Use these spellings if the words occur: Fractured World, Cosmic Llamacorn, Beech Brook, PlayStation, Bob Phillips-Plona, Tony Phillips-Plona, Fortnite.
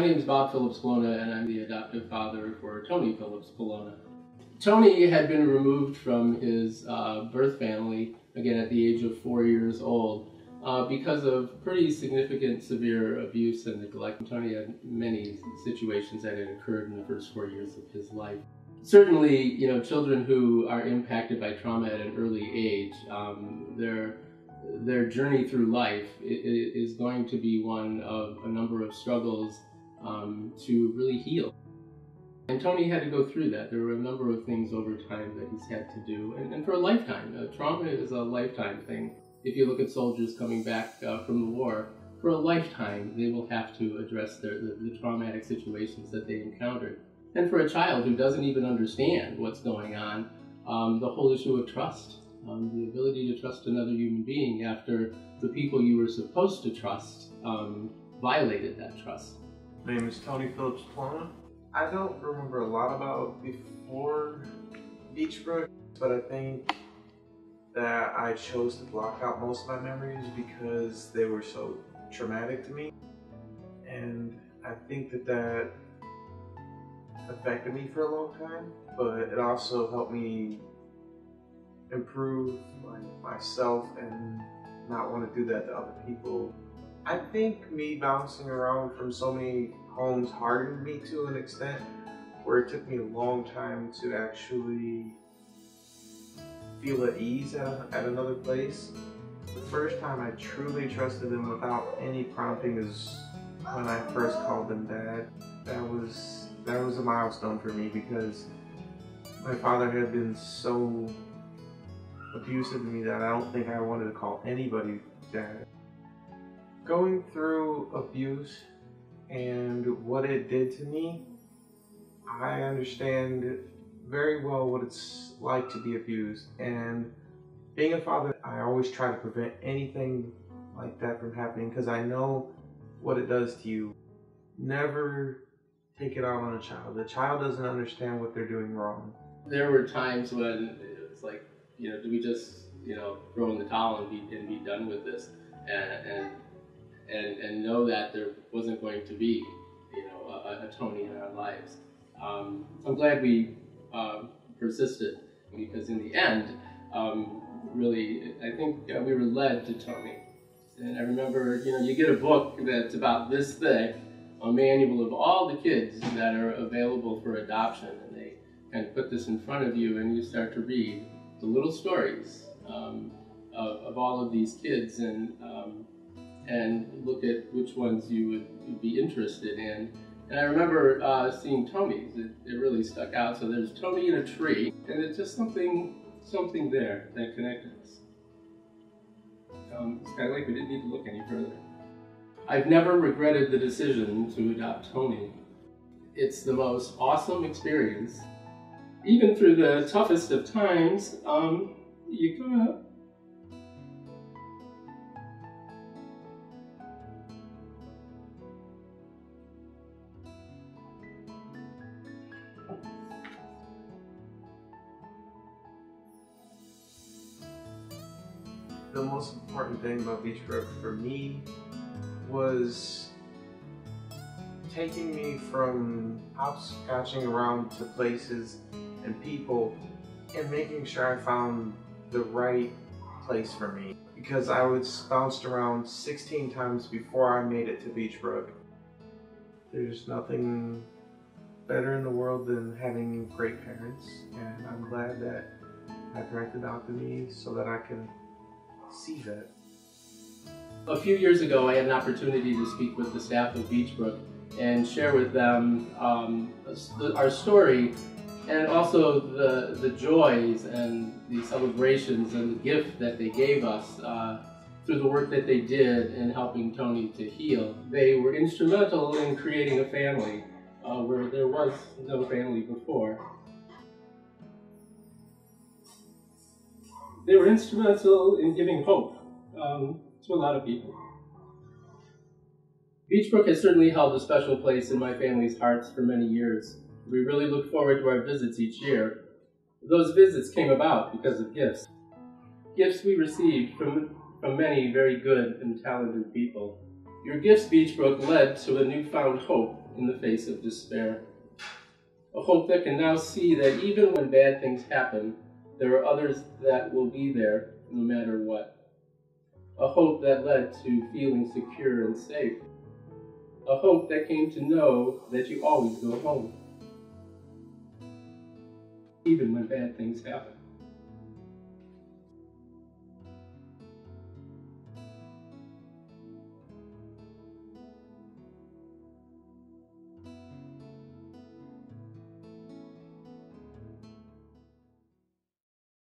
My name is Bob Phillips-Plona, and I'm the adoptive father for Tony Phillips-Plona. Tony had been removed from his birth family, again at the age of 4 years old, because of pretty significant severe abuse and neglect. Tony had many situations that had occurred in the first 4 years of his life. Certainly, you know, children who are impacted by trauma at an early age, their journey through life is going to be one of a number of struggles to really heal. And Tony had to go through that. There were a number of things over time that he's had to do, and for a lifetime. Trauma is a lifetime thing. If you look at soldiers coming back from the war, for a lifetime they will have to address the traumatic situations that they encountered. And for a child who doesn't even understand what's going on, the whole issue of trust, the ability to trust another human being after the people you were supposed to trust violated that trust. My name is Tony Phillips-Plona. I don't remember a lot about before Beech Brook, but I think that I chose to block out most of my memories because they were so traumatic to me. And I think that affected me for a long time, but it also helped me improve myself and not want to do that to other people. I think me bouncing around from so many homes hardened me to an extent where it took me a long time to actually feel at ease at another place. The first time I truly trusted them without any prompting is when I first called them dad. That was a milestone for me because my father had been so abusive to me that I don't think I wanted to call anybody dad. Going through abuse and what it did to me, I understand very well what it's like to be abused, and being a father, I always try to prevent anything like that from happening because I know what it does to you. Never take it out on a child. The child doesn't understand what they're doing wrong. There were times when it was like, you know, do we just, you know, throw in the towel and be done with this, and know that there wasn't going to be, you know, a Tony in our lives. I'm glad we persisted, because in the end, really, I think we were led to Tony. And I remember, you know, you get a book that's about this thick, a manual of all the kids that are available for adoption, and they kind of put this in front of you, and you start to read the little stories of all of these kids, and look at which ones you would be interested in. And I remember seeing Tony's. It really stuck out. So there's Tony in a tree, and it's just something there that connected us. It's kind of like we didn't need to look any further. I've never regretted the decision to adopt Tony. It's the most awesome experience. Even through the toughest of times, you come out. The most important thing about Beech Brook for me was taking me from hopscotching around to places and people and making sure I found the right place for me, because I was bounced around 16 times before I made it to Beech Brook. There's nothing better in the world than having great parents, and I'm glad that my parents adopted me so that I can see that. A few years ago, I had an opportunity to speak with the staff of Beech Brook and share with them our story, and also the joys and the celebrations and the gift that they gave us through the work that they did in helping Tony to heal. They were instrumental in creating a family where there was no family before. They were instrumental in giving hope to a lot of people. Beech Brook has certainly held a special place in my family's hearts for many years. We really look forward to our visits each year. Those visits came about because of gifts. Gifts we received from many very good and talented people. Your gifts, Beech Brook, led to a newfound hope in the face of despair. A hope that can now see that even when bad things happen, there are others that will be there no matter what. A hope that led to feeling secure and safe. A hope that came to know that you always go home, even when bad things happen.